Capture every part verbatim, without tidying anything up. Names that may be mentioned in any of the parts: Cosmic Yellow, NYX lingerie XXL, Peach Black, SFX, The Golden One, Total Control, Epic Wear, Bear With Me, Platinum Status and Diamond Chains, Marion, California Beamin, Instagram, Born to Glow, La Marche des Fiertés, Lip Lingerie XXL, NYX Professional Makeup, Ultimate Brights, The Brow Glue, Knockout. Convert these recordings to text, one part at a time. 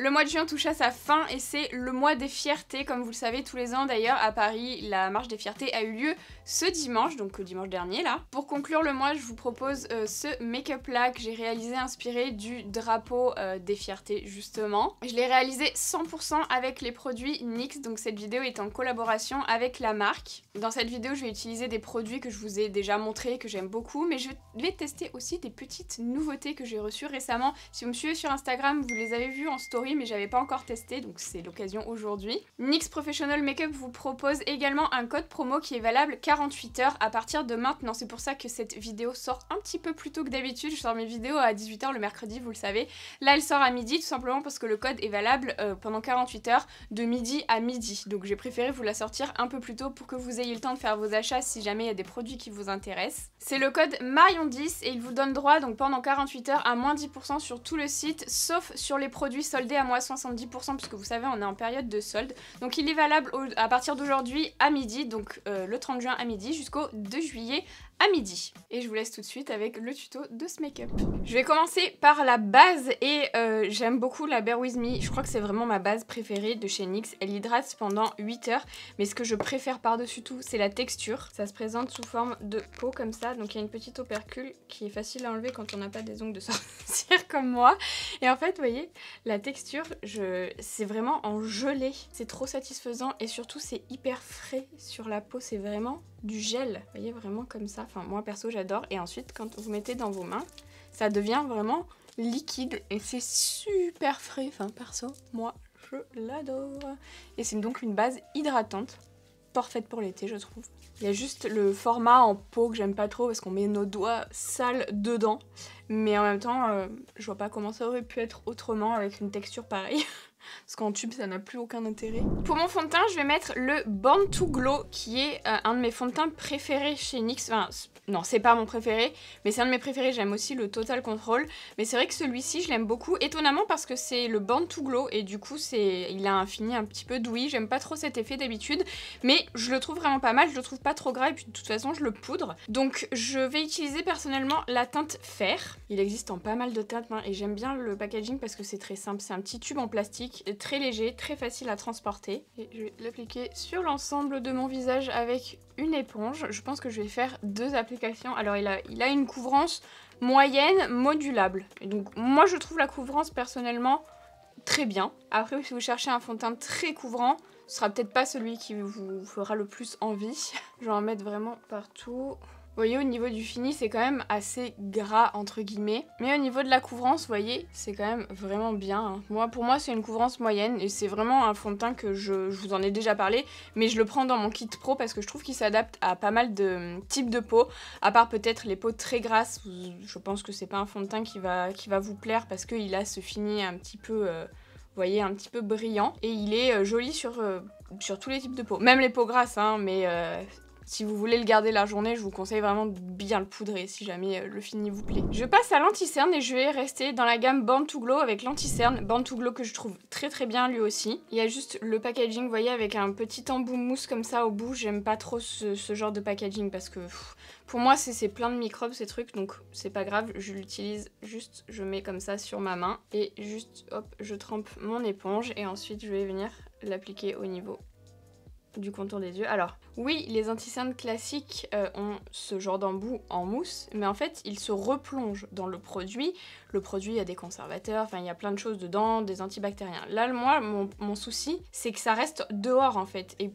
Le mois de juin touche à sa fin et c'est le mois des fiertés, comme vous le savez tous les ans d'ailleurs à Paris, la marche des fiertés a eu lieu ce dimanche, donc dimanche dernier là. Pour conclure le mois, je vous propose euh, ce make-up là que j'ai réalisé inspiré du drapeau euh, des fiertés justement. Je l'ai réalisé cent pour cent avec les produits N Y X, donc cette vidéo est en collaboration avec la marque. Dans cette vidéo je vais utiliser des produits que je vous ai déjà montrés, que j'aime beaucoup, mais je vais tester aussi des petites nouveautés que j'ai reçues récemment. Si vous me suivez sur Instagram, vous les avez vues en story, mais j'avais pas encore testé, donc c'est l'occasion aujourd'hui. N Y X Professional Makeup vous propose également un code promo qui est valable quarante-huit heures à partir de maintenant. C'est pour ça que cette vidéo sort un petit peu plus tôt que d'habitude. Je sors mes vidéos à dix-huit heures le mercredi, vous le savez. Là elle sort à midi, tout simplement parce que le code est valable euh, pendant quarante-huit heures de midi à midi. Donc j'ai préféré vous la sortir un peu plus tôt pour que vous ayez le temps de faire vos achats si jamais il y a des produits qui vous intéressent. C'est le code Marion dix et il vous donne droit donc pendant quarante-huit heures à moins dix pour cent sur tout le site, sauf sur les produits soldés à moins soixante-dix pour cent, puisque vous savez on est en période de solde, donc il est valable au, à partir d'aujourd'hui à midi, donc euh, le trente juin à midi jusqu'au deux juillet à midi. Et je vous laisse tout de suite avec le tuto de ce make-up. Je vais commencer par la base et euh, j'aime beaucoup la Bear With Me, je crois que c'est vraiment ma base préférée de chez N Y X, elle hydrate pendant huit heures, mais ce que je préfère par-dessus tout c'est la texture, ça se présente sous forme de peau comme ça, donc il y a une petite opercule qui est facile à enlever quand on n'a pas des ongles de sorcière comme moi, et en fait vous voyez, la texture, je... c'est vraiment en gelée, c'est trop satisfaisant et surtout c'est hyper frais sur la peau, c'est vraiment du gel, vous voyez vraiment comme ça. Enfin, moi perso j'adore, et ensuite quand vous mettez dans vos mains ça devient vraiment liquide et c'est super frais, enfin perso moi je l'adore, et c'est donc une base hydratante parfaite pour l'été je trouve. Il y a juste le format en peau que j'aime pas trop parce qu'on met nos doigts sales dedans, mais en même temps euh, je vois pas comment ça aurait pu être autrement avec une texture pareille. Parce qu'en tube ça n'a plus aucun intérêt. Pour mon fond de teint je vais mettre le Born to Glow qui est euh, un de mes fonds de teint préférés chez N Y X. Enfin non, c'est pas mon préféré, mais c'est un de mes préférés. J'aime aussi le Total Control, mais c'est vrai que celui-ci je l'aime beaucoup, étonnamment parce que c'est le Born to Glow et du coup c'est il a un fini un petit peu douilly. J'aime pas trop cet effet d'habitude, mais je le trouve vraiment pas mal, je le trouve pas trop gras et puis de toute façon je le poudre. Donc je vais utiliser personnellement la teinte fer. Il existe en pas mal de teintes hein, et j'aime bien le packaging parce que c'est très simple, c'est un petit tube en plastique très léger, très facile à transporter. Et je vais l'appliquer sur l'ensemble de mon visage avec une éponge. Je pense que je vais faire deux applications. Alors il a, il a une couvrance moyenne, modulable. Et donc moi je trouve la couvrance personnellement très bien. Après si vous cherchez un fond de teint très couvrant, ce sera peut-être pas celui qui vous fera le plus envie. Je vais en mettre vraiment partout. Vous voyez au niveau du fini c'est quand même assez gras entre guillemets, mais au niveau de la couvrance vous voyez c'est quand même vraiment bien hein. Moi pour moi c'est une couvrance moyenne et c'est vraiment un fond de teint que je, je vous en ai déjà parlé, mais je le prends dans mon kit pro parce que je trouve qu'il s'adapte à pas mal de types de peau, à part peut-être les peaux très grasses. Je pense que c'est pas un fond de teint qui va, qui va vous plaire parce qu'il a ce fini un petit peu euh, vous voyez un petit peu brillant, et il est euh, joli sur, euh, sur tous les types de peau, même les peaux grasses hein, mais euh, si vous voulez le garder la journée, je vous conseille vraiment de bien le poudrer si jamais le fini vous plaît. Je passe à l'anti-cerne et je vais rester dans la gamme Born to Glow avec l'anti-cerne. Born to Glow que je trouve très très bien lui aussi. Il y a juste le packaging, vous voyez, avec un petit embout mousse comme ça au bout. J'aime pas trop ce, ce genre de packaging parce que pff, pour moi c'est plein de microbes ces trucs, donc c'est pas grave. Je l'utilise juste, je mets comme ça sur ma main et juste hop, je trempe mon éponge et ensuite je vais venir l'appliquer au niveau du contour des yeux. Alors oui, les anti-cernes classiques euh, ont ce genre d'embout en mousse, mais en fait ils se replongent dans le produit. Le produit, il y a des conservateurs, enfin il y a plein de choses dedans, des antibactériens. Là moi mon, mon souci c'est que ça reste dehors en fait, et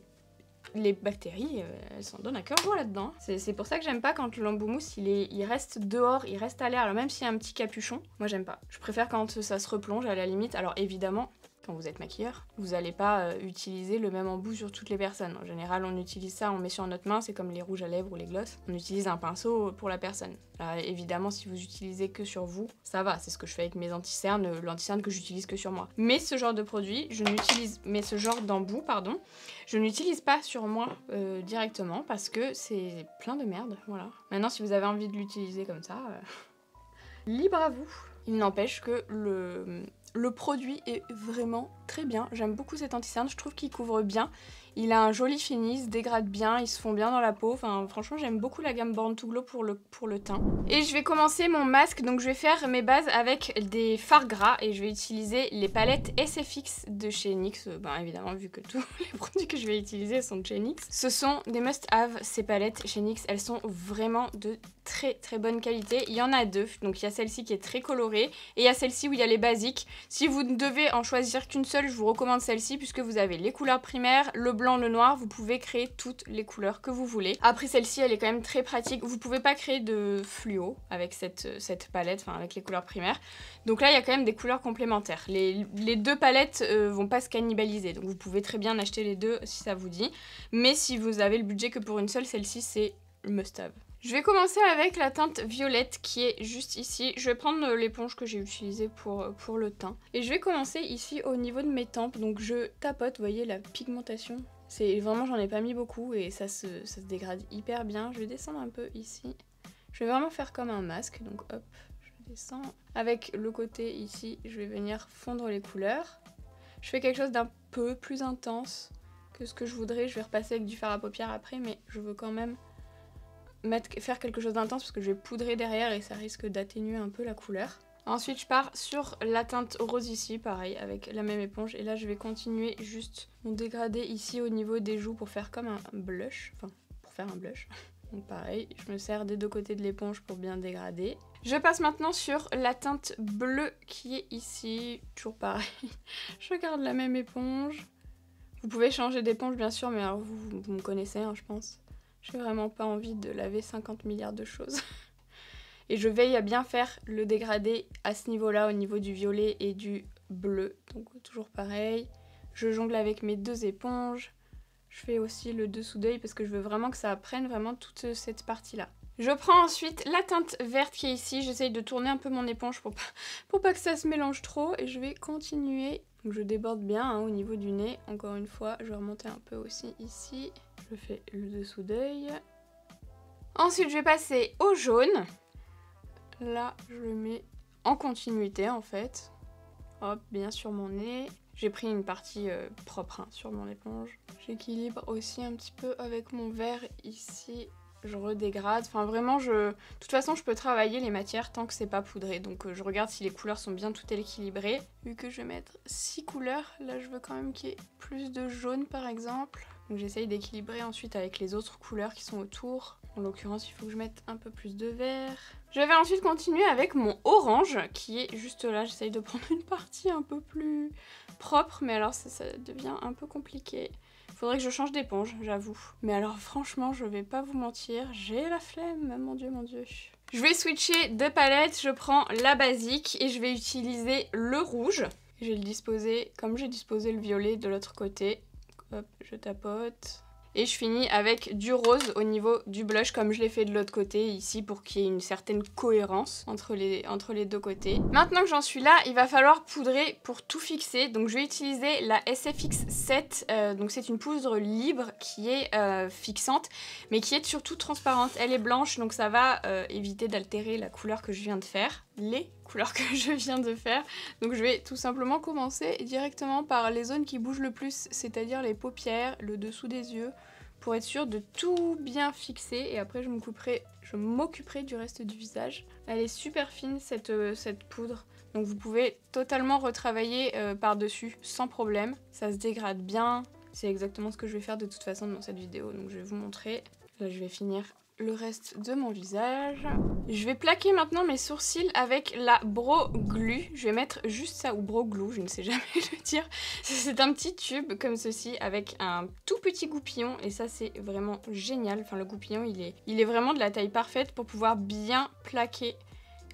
les bactéries euh, elles s'en donnent à cœur joie là-dedans. C'est pour ça que j'aime pas quand l'embout mousse il, est, il reste dehors, il reste à l'air. Alors même s'il y a un petit capuchon, moi j'aime pas, je préfère quand ça se replonge à la limite. Alors évidemment quand vous êtes maquilleur, vous n'allez pas utiliser le même embout sur toutes les personnes. En général, on utilise ça, on met sur notre main, c'est comme les rouges à lèvres ou les glosses. On utilise un pinceau pour la personne. Là, évidemment, si vous utilisez que sur vous, ça va. C'est ce que je fais avec mes anti-cernes, l'anti-cerne que j'utilise que sur moi. Mais ce genre de produit, je n'utilise, mais ce genre d'embout, pardon, je n'utilise pas sur moi euh, directement parce que c'est plein de merde. Voilà. Maintenant, si vous avez envie de l'utiliser comme ça, euh, libre à vous. Il n'empêche que le Le produit est vraiment très bien, j'aime beaucoup cet anti-cerne, je trouve qu'il couvre bien Il a un joli fini, il se dégrade bien, ils se font bien dans la peau. Enfin, franchement, j'aime beaucoup la gamme Born to Glow pour le, pour le teint. Et je vais commencer mon masque. Donc, je vais faire mes bases avec des fards gras et je vais utiliser les palettes S F X de chez NYX. Ben, évidemment, vu que tous les produits que je vais utiliser sont de chez NYX. Ce sont des must-have, ces palettes chez NYX. Elles sont vraiment de très très bonne qualité. Il y en a deux. Donc, il y a celle-ci qui est très colorée et il y a celle-ci où il y a les basiques. Si vous ne devez en choisir qu'une seule, je vous recommande celle-ci puisque vous avez les couleurs primaires, le blanc, le noir, vous pouvez créer toutes les couleurs que vous voulez. Après celle-ci, elle est quand même très pratique. Vous pouvez pas créer de fluo avec cette, cette palette, enfin avec les couleurs primaires. Donc là, il y a quand même des couleurs complémentaires. Les, les deux palettes euh, vont pas se cannibaliser, donc vous pouvez très bien acheter les deux si ça vous dit. Mais si vous avez le budget que pour une seule, celle-ci, c'est le must-have. Je vais commencer avec la teinte violette qui est juste ici. Je vais prendre l'éponge que j'ai utilisée pour, pour le teint. Et je vais commencer ici au niveau de mes tempes. Donc je tapote, vous voyez la pigmentation. C'est vraiment, j'en ai pas mis beaucoup et ça se, ça se dégrade hyper bien. Je vais descendre un peu ici. Je vais vraiment faire comme un masque. Donc hop, je descends. Avec le côté ici, je vais venir fondre les couleurs. Je fais quelque chose d'un peu plus intense que ce que je voudrais. Je vais repasser avec du fard à paupières après, mais je veux quand même... Mettre, faire quelque chose d'intense parce que je vais poudrer derrière et ça risque d'atténuer un peu la couleur. Ensuite je pars sur la teinte rose ici, pareil avec la même éponge, et là je vais continuer juste mon dégradé ici au niveau des joues pour faire comme un blush, enfin pour faire un blush. Donc pareil, je me sers des deux côtés de l'éponge pour bien dégrader. Je passe maintenant sur la teinte bleue qui est ici, toujours pareil, je garde la même éponge. Vous pouvez changer d'éponge bien sûr, mais alors vous, vous, vous me connaissez hein, je pense. J'ai vraiment pas envie de laver cinquante milliards de choses. Et je veille à bien faire le dégradé à ce niveau-là, au niveau du violet et du bleu. Donc toujours pareil. Je jongle avec mes deux éponges. Je fais aussi le dessous d'œil parce que je veux vraiment que ça prenne vraiment toute cette partie-là. Je prends ensuite la teinte verte qui est ici. J'essaye de tourner un peu mon éponge pour pas, pour pas que ça se mélange trop. Et je vais continuer. Donc je déborde bien hein, au niveau du nez. Encore une fois, je vais remonter un peu aussi ici. Je fais le dessous d'œil. Ensuite, je vais passer au jaune. Là, je le mets en continuité en fait. Hop, bien sur mon nez. J'ai pris une partie euh, propre hein, sur mon éponge. J'équilibre aussi un petit peu avec mon vert ici. Je redégrade. Enfin, vraiment, je... de toute façon, je peux travailler les matières tant que c'est pas poudré. Donc, euh, je regarde si les couleurs sont bien toutes équilibrées. Vu que je vais mettre six couleurs, là, je veux quand même qu'il y ait plus de jaune, par exemple. Donc, j'essaye d'équilibrer ensuite avec les autres couleurs qui sont autour. En l'occurrence, il faut que je mette un peu plus de vert. Je vais ensuite continuer avec mon orange, qui est juste là. J'essaye de prendre une partie un peu plus propre, mais alors ça, ça devient un peu compliqué. Faudrait que je change d'éponge, j'avoue. Mais alors franchement, je vais pas vous mentir, j'ai la flemme, mon dieu, mon dieu. Je vais switcher de palette, je prends la basique et je vais utiliser le rouge. Je vais le disposer comme j'ai disposé le violet de l'autre côté. Hop, je tapote. Et je finis avec du rose au niveau du blush comme je l'ai fait de l'autre côté ici pour qu'il y ait une certaine cohérence entre les, entre les deux côtés. Maintenant que j'en suis là, il va falloir poudrer pour tout fixer. Donc je vais utiliser la S F X sept. Euh, donc c'est une poudre libre qui est euh, fixante mais qui est surtout transparente. Elle est blanche donc ça va euh, éviter d'altérer la couleur que je viens de faire. Les couleurs que je viens de faire. Donc je vais tout simplement commencer directement par les zones qui bougent le plus, c'est-à-dire les paupières, le dessous des yeux, pour être sûre de tout bien fixer et après je m'occuperai, je m'occuperai du reste du visage. Elle est super fine cette, cette poudre, donc vous pouvez totalement retravailler euh, par-dessus sans problème. Ça se dégrade bien, c'est exactement ce que je vais faire de toute façon dans cette vidéo, donc je vais vous montrer. Là je vais finir le reste de mon visage. Je vais plaquer maintenant mes sourcils avec la Brow Glue. Je vais mettre juste ça, ou Brow Glue, je ne sais jamais le dire. C'est un petit tube comme ceci avec un tout petit goupillon et ça c'est vraiment génial. Enfin le goupillon il est, il est vraiment de la taille parfaite pour pouvoir bien plaquer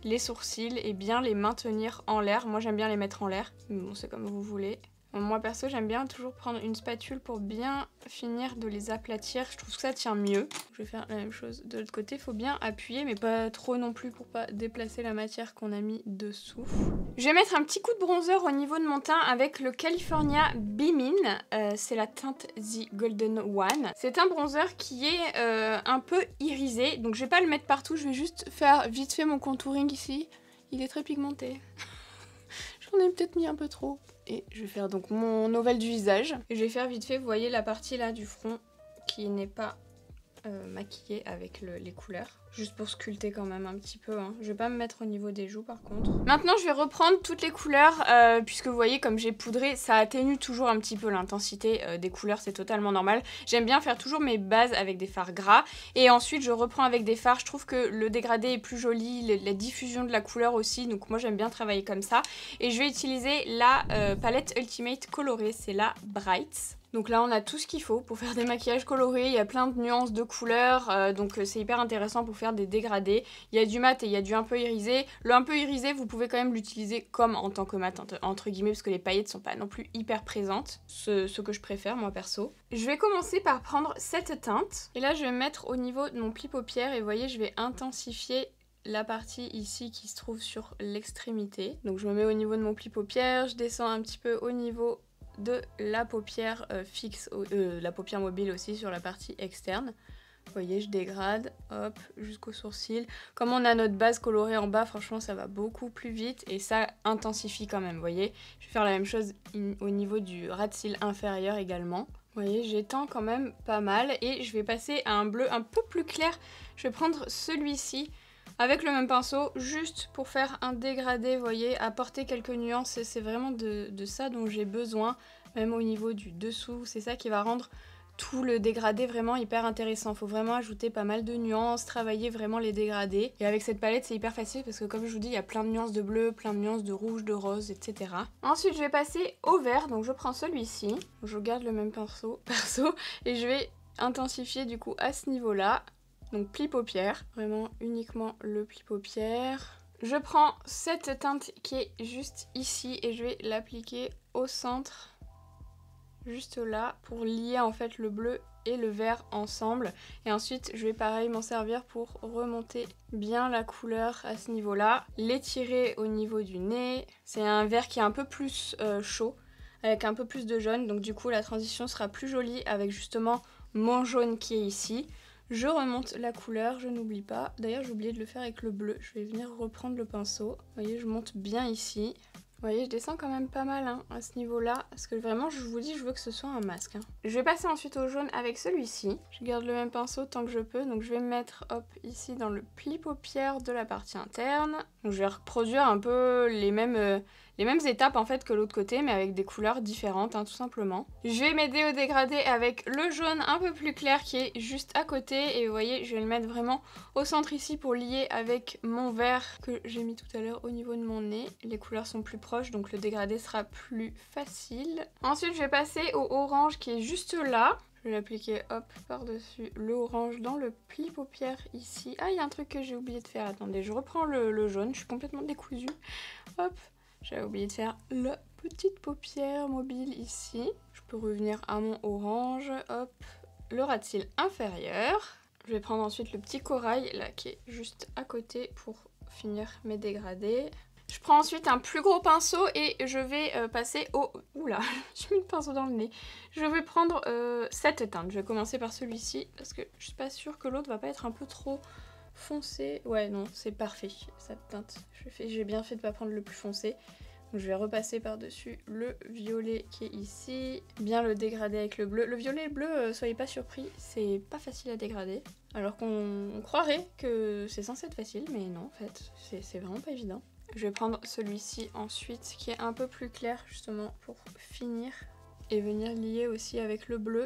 les sourcils et bien les maintenir en l'air. Moi j'aime bien les mettre en l'air, mais bon c'est comme vous voulez. Moi perso j'aime bien toujours prendre une spatule pour bien finir de les aplatir, je trouve que ça tient mieux. Je vais faire la même chose de l'autre côté, il faut bien appuyer mais pas trop non plus pour pas déplacer la matière qu'on a mis dessous. Je vais mettre un petit coup de bronzer au niveau de mon teint avec le California Beamin, euh, c'est la teinte The Golden One. C'est un bronzer qui est euh, un peu irisé, donc je vais pas le mettre partout, je vais juste faire vite fait mon contouring ici, il est très pigmenté. J'en ai peut-être mis un peu trop. et je vais faire donc mon ovale du visage. Et je vais faire vite fait, vous voyez la partie là du front qui n'est pas euh, maquillée avec le, les couleurs. Juste pour sculpter quand même un petit peu. Hein. Je vais pas me mettre au niveau des joues par contre. Maintenant je vais reprendre toutes les couleurs euh, puisque vous voyez comme j'ai poudré, ça atténue toujours un petit peu l'intensité euh, des couleurs, c'est totalement normal. J'aime bien faire toujours mes bases avec des fards gras et ensuite je reprends avec des fards. Je trouve que le dégradé est plus joli, le, la diffusion de la couleur aussi, donc moi j'aime bien travailler comme ça. Et je vais utiliser la euh, palette Ultimate colorée, c'est la Brights. Donc là on a tout ce qu'il faut pour faire des maquillages colorés, il y a plein de nuances de couleurs, euh, donc c'est hyper intéressant pour faire des dégradés. Il y a du mat et il y a du un peu irisé. Le un peu irisé, vous pouvez quand même l'utiliser comme en tant que mat, entre guillemets, parce que les paillettes sont pas non plus hyper présentes. Ce, ce que je préfère, moi, perso. Je vais commencer par prendre cette teinte. Et là, je vais mettre au niveau de mon pli paupière. Et vous voyez, je vais intensifier la partie ici qui se trouve sur l'extrémité. Donc, je me mets au niveau de mon pli paupière. Je descends un petit peu au niveau de la paupière euh, fixe, euh, la paupière mobile aussi sur la partie externe. Vous voyez, je dégrade, hop, jusqu'au sourcil. Comme on a notre base colorée en bas, franchement, ça va beaucoup plus vite et ça intensifie quand même, vous voyez. Je vais faire la même chose au niveau du ras de cils inférieur également. Vous voyez, j'étends quand même pas mal et je vais passer à un bleu un peu plus clair. Je vais prendre celui-ci avec le même pinceau, juste pour faire un dégradé, vous voyez, apporter quelques nuances. C'est vraiment de, de ça dont j'ai besoin, même au niveau du dessous. C'est ça qui va rendre tout le dégradé vraiment hyper intéressant. Faut vraiment ajouter pas mal de nuances, travailler vraiment les dégradés. Et avec cette palette, c'est hyper facile parce que comme je vous dis, il y a plein de nuances de bleu, plein de nuances de rouge, de rose, et cetera. Ensuite, je vais passer au vert. Donc je prends celui-ci. Je garde le même pinceau, perso, et je vais intensifier du coup à ce niveau-là. Donc pli paupière, vraiment uniquement le pli paupière. Je prends cette teinte qui est juste ici et je vais l'appliquer au centre. Juste là pour lier en fait le bleu et le vert ensemble, et ensuite je vais pareil m'en servir pour remonter bien la couleur à ce niveau là, l'étirer au niveau du nez. C'est un vert qui est un peu plus euh, chaud avec un peu plus de jaune, donc du coup la transition sera plus jolie avec justement mon jaune qui est ici. Je remonte la couleur, je n'oublie pas, d'ailleurs j'ai oublié de le faire avec le bleu, je vais venir reprendre le pinceau, vous voyez je monte bien ici. Vous voyez, je descends quand même pas mal hein, à ce niveau-là, parce que vraiment, je vous dis, je veux que ce soit un masque. Hein. Je vais passer ensuite au jaune avec celui-ci. Je garde le même pinceau tant que je peux, donc je vais mettre, hop, ici dans le pli paupière de la partie interne. Donc je vais reproduire un peu les mêmes, euh, les mêmes étapes en fait que l'autre côté, mais avec des couleurs différentes, hein, tout simplement. Je vais m'aider au dégradé avec le jaune un peu plus clair qui est juste à côté, et vous voyez, je vais le mettre vraiment au centre ici pour lier avec mon vert que j'ai mis tout à l'heure au niveau de mon nez. Les couleurs sont plus proches, donc le dégradé sera plus facile. Ensuite je vais passer au orange qui est juste là. Je vais l'appliquer hop par dessus le orange dans le pli paupière ici. Ah il y a un truc que j'ai oublié de faire, attendez je reprends le, le jaune, je suis complètement décousue. Hop, j'avais oublié de faire la petite paupière mobile ici. Je peux revenir à mon orange, hop, le ras de cils inférieur. Je vais prendre ensuite le petit corail là qui est juste à côté pour finir mes dégradés. Je prends ensuite un plus gros pinceau et je vais euh, passer au... Oula, j'ai mis le pinceau dans le nez. Je vais prendre euh, cette teinte. Je vais commencer par celui-ci parce que je suis pas sûre que l'autre va pas être un peu trop foncé. Ouais, non, c'est parfait cette teinte. J'ai bien fait de pas prendre le plus foncé. Donc je vais repasser par-dessus le violet qui est ici. Bien le dégrader avec le bleu. Le violet et le bleu, euh, soyez pas surpris, c'est pas facile à dégrader. Alors qu'on croirait que c'est censé être facile, mais non, en fait, c'est vraiment pas évident. Je vais prendre celui-ci ensuite qui est un peu plus clair justement pour finir et venir lier aussi avec le bleu.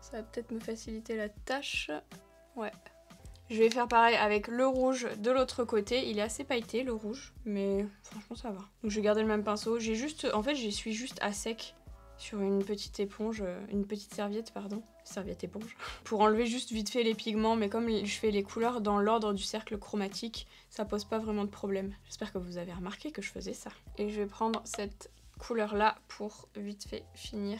Ça va peut-être me faciliter la tâche. Ouais. Je vais faire pareil avec le rouge de l'autre côté. Il est assez pailleté le rouge, mais franchement ça va. Donc je vais garder le même pinceau. J'ai juste, en fait, j'y suis juste à sec sur une petite éponge, une petite serviette pardon, serviette éponge, pour enlever juste vite fait les pigments, mais comme je fais les couleurs dans l'ordre du cercle chromatique, ça pose pas vraiment de problème. J'espère que vous avez remarqué que je faisais ça. Et je vais prendre cette couleur là pour vite fait finir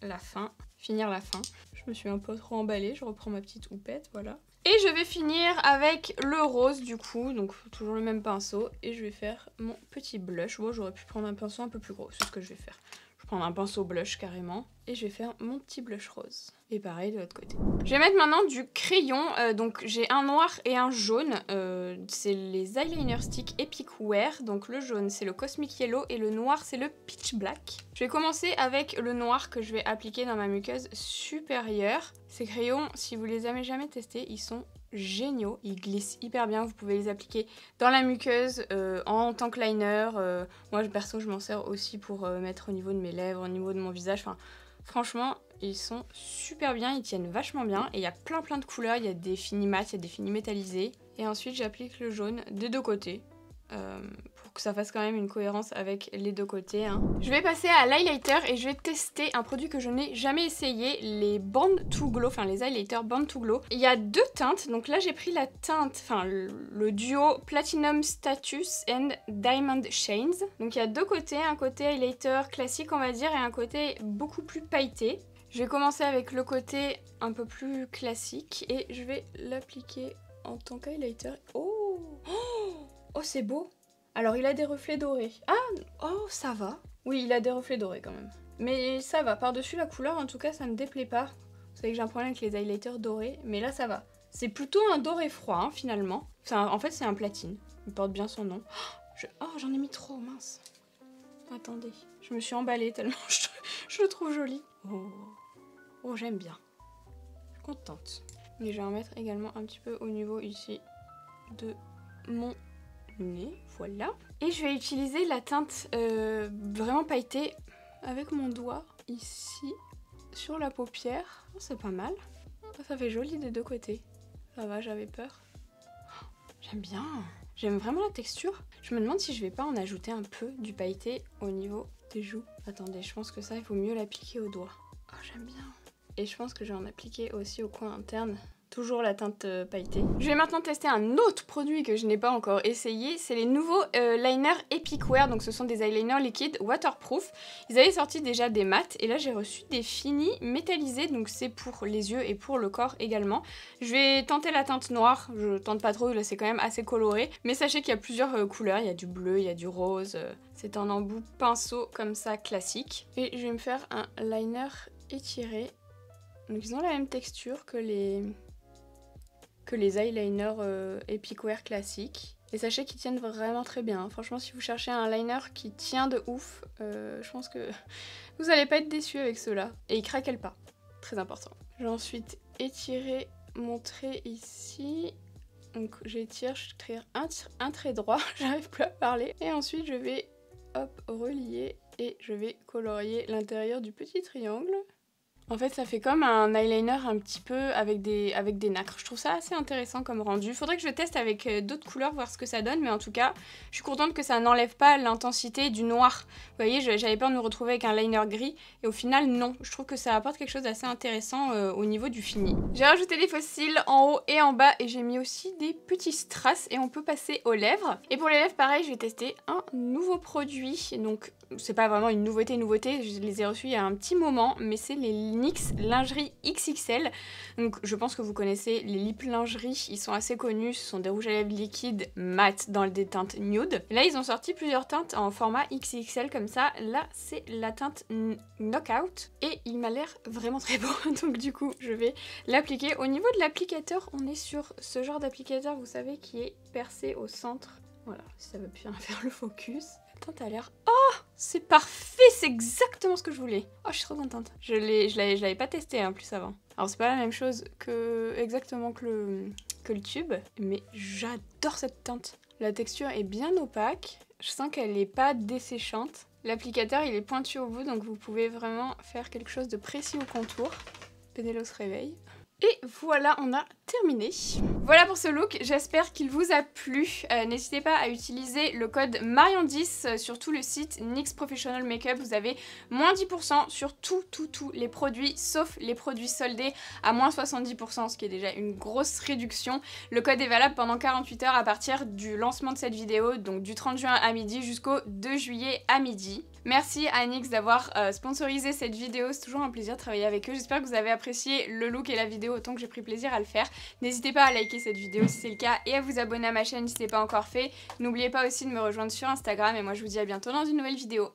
la fin. Finir la fin. Je me suis un peu trop emballée, je reprends ma petite houppette, voilà. Et je vais finir avec le rose du coup, donc toujours le même pinceau, et je vais faire mon petit blush. Bon, j'aurais pu prendre un pinceau un peu plus gros, c'est ce que je vais faire. Je vais prendre un pinceau blush carrément et je vais faire mon petit blush rose. Et pareil de l'autre côté. Je vais mettre maintenant du crayon. Euh, donc j'ai un noir et un jaune. Euh, c'est les eyeliner sticks Epic Wear. Donc le jaune c'est le Cosmic Yellow et le noir c'est le Peach Black. Je vais commencer avec le noir que je vais appliquer dans ma muqueuse supérieure. Ces crayons, si vous les avez jamais testés, ils sont géniaux. Ils glissent hyper bien. Vous pouvez les appliquer dans la muqueuse euh, en tant que liner. Euh, moi perso je m'en sers aussi pour euh, mettre au niveau de mes lèvres, au niveau de mon visage. Enfin, franchement, ils sont super bien, ils tiennent vachement bien. Et il y a plein plein de couleurs, il y a des finis mat, il y a des finis métallisés. Et ensuite, j'applique le jaune des deux côtés. Euh, pour que ça fasse quand même une cohérence avec les deux côtés. Hein. Je vais passer à l'highlighter et je vais tester un produit que je n'ai jamais essayé. Les Born to Glow, enfin les highlighters Born to Glow. Il y a deux teintes. Donc là, j'ai pris la teinte, enfin le duo Platinum Status and Diamond Chains. Donc il y a deux côtés. Un côté highlighter classique, on va dire, et un côté beaucoup plus pailleté. Je vais commencer avec le côté un peu plus classique et je vais l'appliquer en tant qu'highlighter. Oh, oh, oh c'est beau. Alors il a des reflets dorés. Ah, oh ça va. Oui, il a des reflets dorés quand même. Mais ça va, par-dessus la couleur en tout cas ça ne me déplaît pas. Vous savez que j'ai un problème avec les highlighters dorés, mais là ça va. C'est plutôt un doré froid hein, finalement. Un, en fait c'est un platine, il porte bien son nom. Oh j'en ai mis trop, mince. Attendez, je me suis emballée tellement je, je le trouve joli. Oh. Oh, j'aime bien. Je suis contente. Et je vais en mettre également un petit peu au niveau ici de mon nez. Voilà. Et je vais utiliser la teinte euh, vraiment pailletée avec mon doigt ici sur la paupière. Oh, c'est pas mal. Ça fait joli des deux côtés. Ça va, j'avais peur. Oh, j'aime bien. J'aime vraiment la texture. Je me demande si je vais pas en ajouter un peu du pailleté au niveau des joues. Attendez, je pense que ça, il vaut mieux l'appliquer au doigt. Oh, j'aime bien. Et je pense que je vais en appliquer aussi au coin interne. Toujours la teinte pailletée. Je vais maintenant tester un autre produit que je n'ai pas encore essayé. C'est les nouveaux euh, liners Epic Wear. Donc ce sont des eyeliners liquides waterproof. Ils avaient sorti déjà des mats. Et là j'ai reçu des finis métallisés. Donc c'est pour les yeux et pour le corps également. Je vais tenter la teinte noire. Je tente pas trop, là c'est quand même assez coloré. Mais sachez qu'il y a plusieurs euh, couleurs. Il y a du bleu, il y a du rose. Euh, c'est un embout pinceau comme ça classique. Et je vais me faire un liner étiré. Donc ils ont la même texture que les... que les eyeliners euh, Epic Wear classiques. Et sachez qu'ils tiennent vraiment très bien. Franchement, si vous cherchez un liner qui tient de ouf, euh, je pense que vous allez pas être déçus avec ceux-là. Et ils craquellent pas. Très important. J'ai ensuite étiré mon trait ici. Donc j'étire, je tire un, un trait droit. J'arrive plus à parler. Et ensuite, je vais hop, relier et je vais colorier l'intérieur du petit triangle. En fait, ça fait comme un eyeliner un petit peu avec des, avec des nacres. Je trouve ça assez intéressant comme rendu. Faudrait que je teste avec d'autres couleurs, voir ce que ça donne. Mais en tout cas, je suis contente que ça n'enlève pas l'intensité du noir. Vous voyez, j'avais peur de nous retrouver avec un liner gris. Et au final, non. Je trouve que ça apporte quelque chose d'assez intéressant euh, au niveau du fini. J'ai rajouté des faux cils en haut et en bas. Et j'ai mis aussi des petits strass. Et on peut passer aux lèvres. Et pour les lèvres, pareil, je vais tester un nouveau produit. Donc, c'est pas vraiment une nouveauté, nouveauté. Je les ai reçus il y a un petit moment. Mais c'est les NYX lingerie X X L. Donc je pense que vous connaissez les lip lingerie, ils sont assez connus, ce sont des rouges à lèvres liquides mat dans des teintes nude. Là ils ont sorti plusieurs teintes en format X X L comme ça. Là c'est la teinte Knockout et il m'a l'air vraiment très beau. Donc du coup je vais l'appliquer. Au niveau de l'applicateur, on est sur ce genre d'applicateur, vous savez, qui est percé au centre. Voilà, ça veut bien faire le focus. La teinte a l'air... Oh, c'est parfait, c'est exactement ce que je voulais. Oh, je suis trop contente. Je l'avais pas testé en plus avant. Alors c'est pas la même chose que exactement que le, que le tube, mais j'adore cette teinte. La texture est bien opaque, je sens qu'elle n'est pas desséchante. L'applicateur il est pointu au bout, donc vous pouvez vraiment faire quelque chose de précis au contour. Pénélo se réveille. Et voilà, on a terminé. Voilà pour ce look, j'espère qu'il vous a plu. Euh, N'hésitez pas à utiliser le code Marion dix sur tout le site NYX Professional Makeup. Vous avez moins dix pour cent sur tous tout, tout les produits, sauf les produits soldés à moins soixante-dix pour cent, ce qui est déjà une grosse réduction. Le code est valable pendant quarante-huit heures à partir du lancement de cette vidéo, donc du trente juin à midi jusqu'au deux juillet à midi. Merci à NYX d'avoir euh, sponsorisé cette vidéo, c'est toujours un plaisir de travailler avec eux. J'espère que vous avez apprécié le look et la vidéo autant que j'ai pris plaisir à le faire. N'hésitez pas à liker cette vidéo si c'est le cas et à vous abonner à ma chaîne si ce n'est pas encore fait. N'oubliez pas aussi de me rejoindre sur Instagram et moi je vous dis à bientôt dans une nouvelle vidéo.